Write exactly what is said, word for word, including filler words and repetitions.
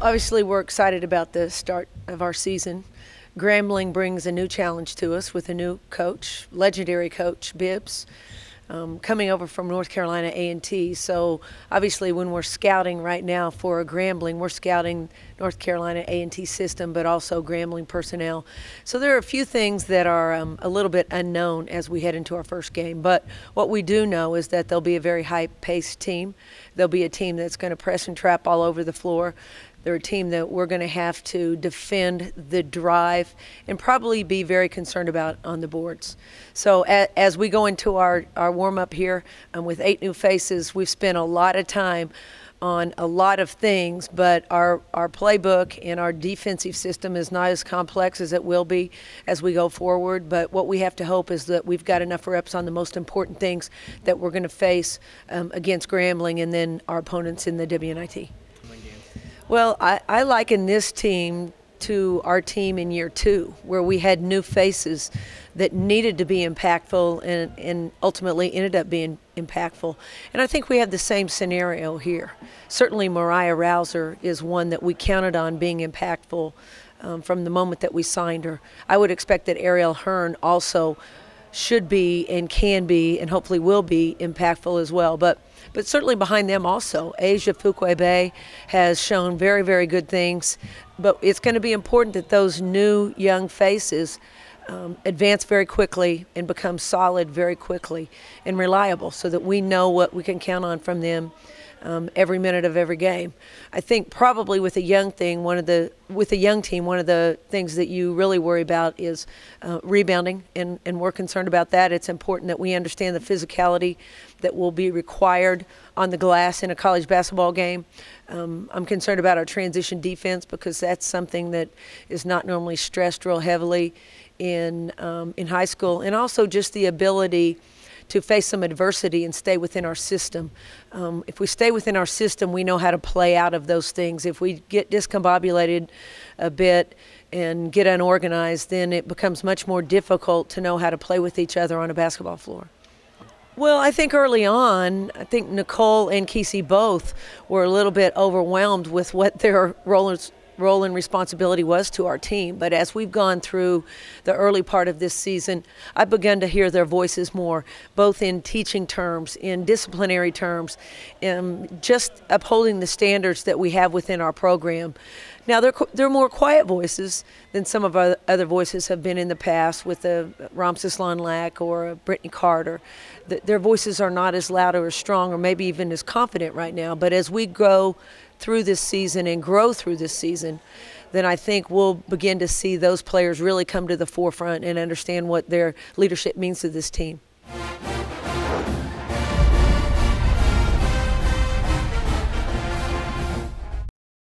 obviously we're excited about the start of our season. Grambling brings a new challenge to us with a new coach, legendary coach Bibbs, um, coming over from North Carolina A and T. So obviously when we're scouting right now for a Grambling, we're scouting North Carolina A and T system, but also Grambling personnel. So there are a few things that are um, a little bit unknown as we head into our first game. But what we do know is that they'll be a very high-paced team. They'll be a team that's going to press and trap all over the floor. They're a team that we're going to have to defend the drive and probably be very concerned about on the boards. So as we go into our, our warm-up here, um, with eight new faces, we've spent a lot of time on a lot of things, but our, our playbook and our defensive system is not as complex as it will be as we go forward. But what we have to hope is that we've got enough reps on the most important things that we're going to face um, against Grambling and then our opponents in the W N I T. Well, I, I liken this team to our team in year two, where we had new faces that needed to be impactful and, and ultimately ended up being impactful. And I think we have the same scenario here. Certainly Mariah Rauser is one that we counted on being impactful um, from the moment that we signed her. I would expect that Ariel Hearn also should be and can be and hopefully will be impactful as well. But but certainly behind them also, Asia Fuquay Bay has shown very, very good things. But it's going to be important that those new young faces um, advance very quickly and become solid very quickly and reliable so that we know what we can count on from them um, every minute of every game. I think probably with a young thing, one of the with a young team, one of the things that you really worry about is uh, rebounding, and, and we're concerned about that. It's important that we understand the physicality that will be required on the glass in a college basketball game. Um, I'm concerned about our transition defense because that's something that is not normally stressed real heavily in, um, in high school, and also just the ability to face some adversity and stay within our system. Um, if we stay within our system, we know how to play out of those things. If we get discombobulated a bit and get unorganized, then it becomes much more difficult to know how to play with each other on a basketball floor. Well, I think early on, I think Nicole and Kesey both were a little bit overwhelmed with what their roles role and responsibility was to our team. But as we've gone through the early part of this season, I've begun to hear their voices more, both in teaching terms, in disciplinary terms, and just upholding the standards that we have within our program. Now, they're, they're more quiet voices than some of our other voices have been in the past with a Ramses Lonlack or a Brittany Carter. The, their voices are not as loud or as strong or maybe even as confident right now. But as we go through this season and grow through this season, then I think we'll begin to see those players really come to the forefront and understand what their leadership means to this team.